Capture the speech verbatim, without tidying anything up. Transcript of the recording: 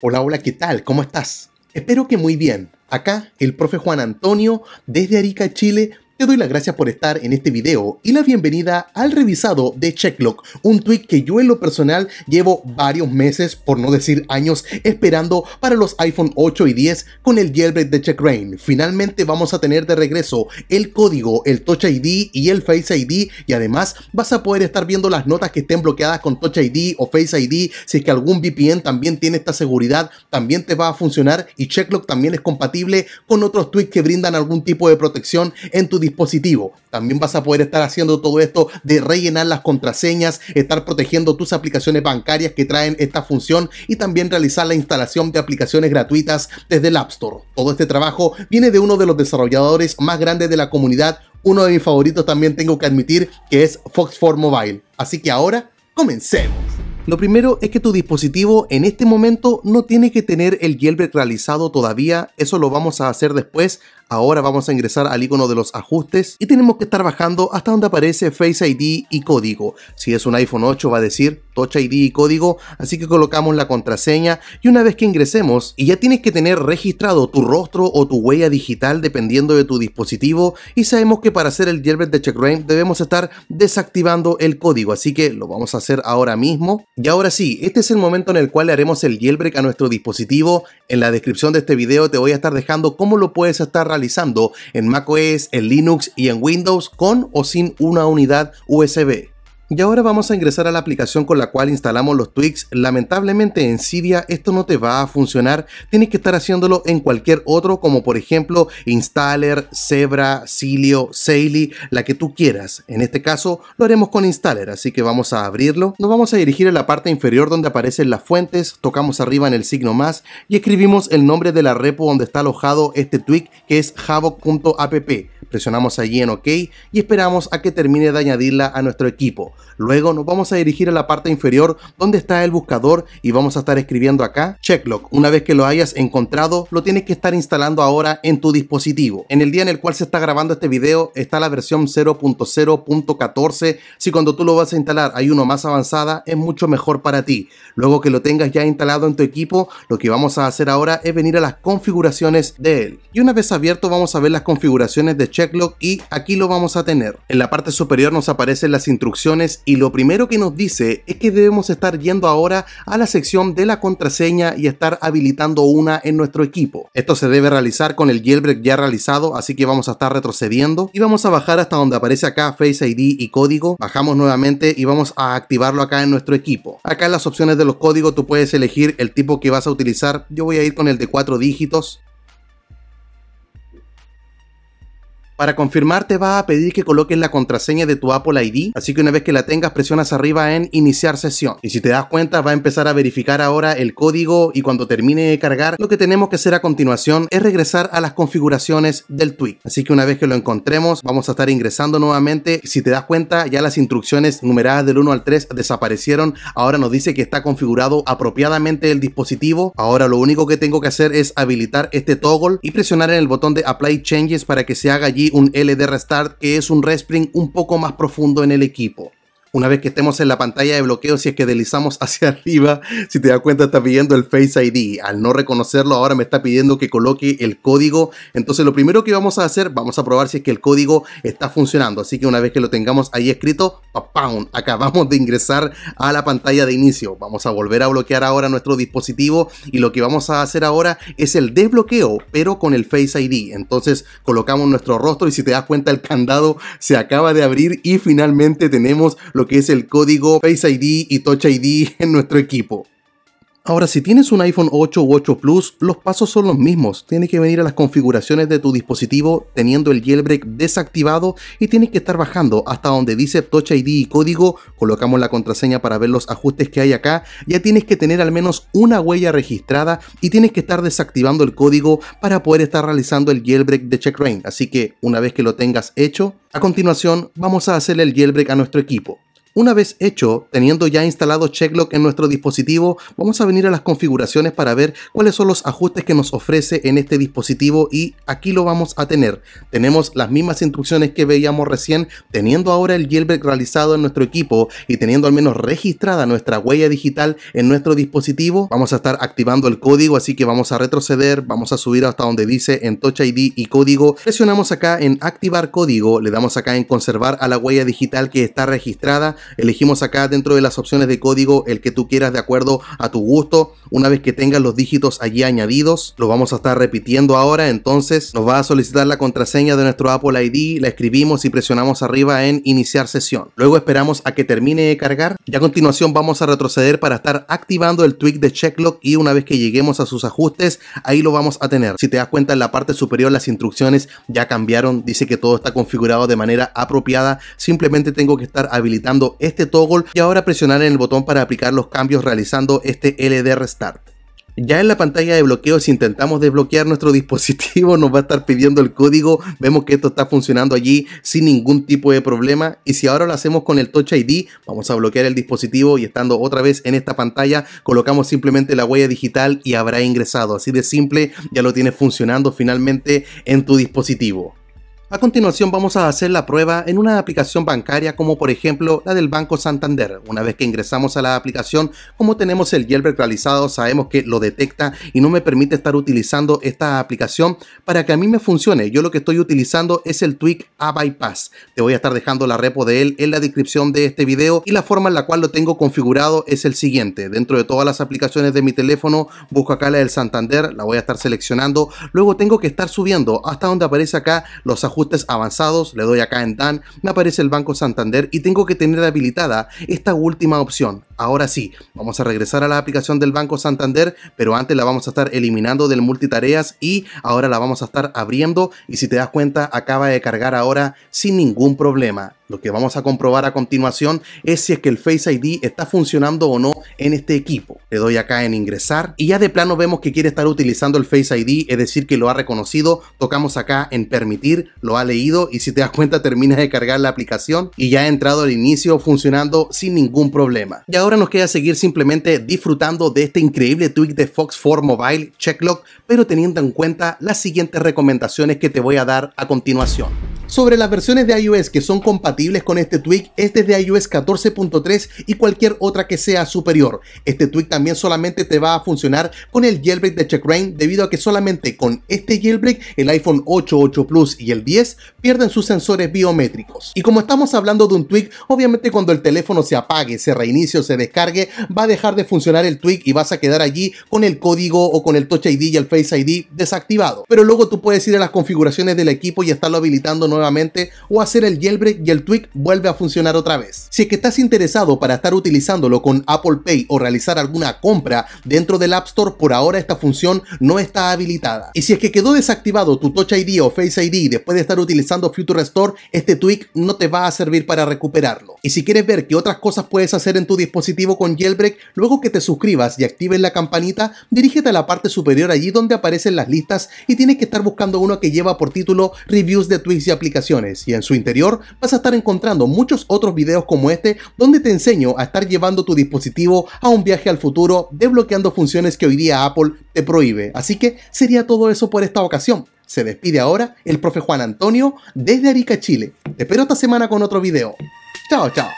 Hola, hola, ¿qué tal? ¿Cómo estás? Espero que muy bien. Acá, el profe Juan Antonio, desde Arica, Chile, te doy las gracias por estar en este video y la bienvenida al revisado de CheckL0ck, un tweet que yo en lo personal llevo varios meses, por no decir años, esperando para los iPhone ocho y diez con el jailbreak de Checkra uno. Finalmente vamos a tener de regreso el código, el Touch I D y el Face I D, y además vas a poder estar viendo las notas que estén bloqueadas con Touch I D o Face I D. Si es que algún V P N también tiene esta seguridad, también te va a funcionar, y CheckL0ck también es compatible con otros tweets que brindan algún tipo de protección en tu dispositivo. También vas a poder estar haciendo todo esto de rellenar las contraseñas, estar protegiendo tus aplicaciones bancarias que traen esta función, y también realizar la instalación de aplicaciones gratuitas desde el App Store. Todo este trabajo viene de uno de los desarrolladores más grandes de la comunidad, uno de mis favoritos también tengo que admitir, que es Foxfortmobile. Así que ahora, comencemos. Lo primero es que tu dispositivo en este momento no tiene que tener el jailbreak realizado todavía, eso lo vamos a hacer después. Ahora vamos a ingresar al icono de los ajustes y tenemos que estar bajando hasta donde aparece Face I D y código. Si es un iPhone ocho va a decir Touch I D y código, así que colocamos la contraseña, y una vez que ingresemos y ya tienes que tener registrado tu rostro o tu huella digital dependiendo de tu dispositivo, y sabemos que para hacer el jailbreak de Checkra uno debemos estar desactivando el código, así que lo vamos a hacer ahora mismo. Y ahora sí, este es el momento en el cual haremos el jailbreak a nuestro dispositivo. En la descripción de este video te voy a estar dejando cómo lo puedes estar realizando en macOS, en Linux y en Windows, con o sin una unidad U S B. Y ahora vamos a ingresar a la aplicación con la cual instalamos los tweaks. Lamentablemente en Cydia esto no te va a funcionar, tienes que estar haciéndolo en cualquier otro, como por ejemplo Installer, Zebra, Silio, Saili, la que tú quieras. En este caso lo haremos con Installer, así que vamos a abrirlo. Nos vamos a dirigir a la parte inferior donde aparecen las fuentes, tocamos arriba en el signo más y escribimos el nombre de la repo donde está alojado este tweak, que es havoc punto app. Presionamos allí en OK y esperamos a que termine de añadirla a nuestro equipo. Luego nos vamos a dirigir a la parte inferior donde está el buscador y vamos a estar escribiendo acá CheckL0ck. Una vez que lo hayas encontrado, lo tienes que estar instalando ahora en tu dispositivo. En el día en el cual se está grabando este video está la versión cero punto cero punto catorce. Si cuando tú lo vas a instalar hay uno más avanzada, es mucho mejor para ti. Luego que lo tengas ya instalado en tu equipo, lo que vamos a hacer ahora es venir a las configuraciones de él. Y una vez abierto vamos a ver las configuraciones de CheckL0ck, y aquí lo vamos a tener. En la parte superior nos aparecen las instrucciones, y lo primero que nos dice es que debemos estar yendo ahora a la sección de la contraseña y estar habilitando una en nuestro equipo. Esto se debe realizar con el jailbreak ya realizado, así que vamos a estar retrocediendo y vamos a bajar hasta donde aparece acá Face I D y código. Bajamos nuevamente y vamos a activarlo acá en nuestro equipo. Acá en las opciones de los códigos tú puedes elegir el tipo que vas a utilizar. Yo voy a ir con el de cuatro dígitos. Para confirmar te va a pedir que coloques la contraseña de tu Apple I D, así que una vez que la tengas presionas arriba en iniciar sesión. Y si te das cuenta va a empezar a verificar ahora el código, y cuando termine de cargar lo que tenemos que hacer a continuación es regresar a las configuraciones del tweak. Así que una vez que lo encontremos vamos a estar ingresando nuevamente. Si te das cuenta ya las instrucciones numeradas del uno al tres desaparecieron, ahora nos dice que está configurado apropiadamente el dispositivo. Ahora lo único que tengo que hacer es habilitar este toggle y presionar en el botón de Apply Changes para que se haga allí un L D Restart, que es un respring un poco más profundo en el equipo. Una vez que estemos en la pantalla de bloqueo, si es que deslizamos hacia arriba, si te das cuenta está pidiendo el Face I D. Al no reconocerlo ahora me está pidiendo que coloque el código, entonces lo primero que vamos a hacer, vamos a probar si es que el código está funcionando. Así que una vez que lo tengamos ahí escrito, ¡pam! Acabamos de ingresar a la pantalla de inicio. Vamos a volver a bloquear ahora nuestro dispositivo, y lo que vamos a hacer ahora es el desbloqueo, pero con el Face I D. Entonces colocamos nuestro rostro y si te das cuenta el candado se acaba de abrir, y finalmente tenemos lo que es el código, Face I D y Touch I D en nuestro equipo. Ahora, si tienes un iPhone ocho u ocho Plus, los pasos son los mismos. Tienes que venir a las configuraciones de tu dispositivo teniendo el jailbreak desactivado, y tienes que estar bajando hasta donde dice Touch I D y código. Colocamos la contraseña para ver los ajustes que hay acá. Ya tienes que tener al menos una huella registrada y tienes que estar desactivando el código para poder estar realizando el jailbreak de Checkra uno. Así que una vez que lo tengas hecho, a continuación vamos a hacer el jailbreak a nuestro equipo. Una vez hecho, teniendo ya instalado CheckL0ck en nuestro dispositivo, vamos a venir a las configuraciones para ver cuáles son los ajustes que nos ofrece en este dispositivo, y aquí lo vamos a tener. Tenemos las mismas instrucciones que veíamos recién, teniendo ahora el jailbreak realizado en nuestro equipo y teniendo al menos registrada nuestra huella digital en nuestro dispositivo. Vamos a estar activando el código, así que vamos a retroceder, vamos a subir hasta donde dice en Touch I D y código. Presionamos acá en activar código, le damos acá en conservar a la huella digital que está registrada. Elegimos acá dentro de las opciones de código el que tú quieras de acuerdo a tu gusto. Una vez que tengas los dígitos allí añadidos, lo vamos a estar repitiendo ahora. Entonces nos va a solicitar la contraseña de nuestro Apple I D, la escribimos y presionamos arriba en iniciar sesión. Luego esperamos a que termine de cargar y a continuación vamos a retroceder para estar activando el tweak de CheckL0ck, y una vez que lleguemos a sus ajustes, ahí lo vamos a tener. Si te das cuenta, en la parte superior las instrucciones ya cambiaron, dice que todo está configurado de manera apropiada, simplemente tengo que estar habilitando este toggle y ahora presionar en el botón para aplicar los cambios realizando este L D Restart. Ya en la pantalla de bloqueo, si intentamos desbloquear nuestro dispositivo, nos va a estar pidiendo el código. Vemos que esto está funcionando allí sin ningún tipo de problema, y si ahora lo hacemos con el Touch I D, vamos a bloquear el dispositivo y estando otra vez en esta pantalla, colocamos simplemente la huella digital y habrá ingresado. Así de simple, ya lo tienes funcionando finalmente en tu dispositivo. A continuación vamos a hacer la prueba en una aplicación bancaria como por ejemplo la del Banco Santander. Una vez que ingresamos a la aplicación, como tenemos el jailbreak realizado, sabemos que lo detecta y no me permite estar utilizando esta aplicación para que a mí me funcione. Yo lo que estoy utilizando es el tweak a bypass. Te voy a estar dejando la repo de él en la descripción de este video, y la forma en la cual lo tengo configurado es el siguiente. Dentro de todas las aplicaciones de mi teléfono, busco acá la del Santander, la voy a estar seleccionando. Luego tengo que estar subiendo hasta donde aparece acá los ajustes ajustes avanzados, le doy acá en Dan, me aparece el Banco Santander y tengo que tener habilitada esta última opción. Ahora sí, vamos a regresar a la aplicación del Banco Santander, pero antes la vamos a estar eliminando del multitareas y ahora la vamos a estar abriendo, y si te das cuenta acaba de cargar ahora sin ningún problema. Lo que vamos a comprobar a continuación es si es que el Face I D está funcionando o no en este equipo. Le doy acá en ingresar y ya de plano vemos que quiere estar utilizando el Face I D, es decir que lo ha reconocido. Tocamos acá en permitir, lo ha leído y si te das cuenta termina de cargar la aplicación y ya ha entrado al inicio funcionando sin ningún problema. Y ahora nos queda seguir simplemente disfrutando de este increíble tweak de Foxfortmobile CheckL0ck, pero teniendo en cuenta las siguientes recomendaciones que te voy a dar a continuación. Sobre las versiones de iOS que son compatibles con este tweak, es desde iOS catorce punto tres y cualquier otra que sea superior. Este tweak también solamente te va a funcionar con el jailbreak de Checkra uno, debido a que solamente con este jailbreak el iPhone ocho, ocho Plus y el diez pierden sus sensores biométricos. Y como estamos hablando de un tweak, obviamente cuando el teléfono se apague, se reinicie o se descargue, va a dejar de funcionar el tweak y vas a quedar allí con el código o con el Touch I D y el Face I D desactivado. Pero luego tú puedes ir a las configuraciones del equipo y estarlo habilitando nuevamente nuevamente o hacer el jailbreak y el tweak vuelve a funcionar otra vez. Si es que estás interesado para estar utilizándolo con Apple Pay o realizar alguna compra dentro del App Store, por ahora esta función no está habilitada. Y si es que quedó desactivado tu Touch I D o Face I D después de estar utilizando Future Restore, este tweak no te va a servir para recuperarlo. Y si quieres ver qué otras cosas puedes hacer en tu dispositivo con jailbreak, luego que te suscribas y actives la campanita, dirígete a la parte superior allí donde aparecen las listas y tienes que estar buscando uno que lleva por título Reviews de Tweaks y Aplicaciones. Y en su interior vas a estar encontrando muchos otros videos como este, donde te enseño a estar llevando tu dispositivo a un viaje al futuro, desbloqueando funciones que hoy día Apple te prohíbe. Así que sería todo eso por esta ocasión. Se despide ahora el profe Juan Antonio desde Arica, Chile. Te espero esta semana con otro video. Chao, chao.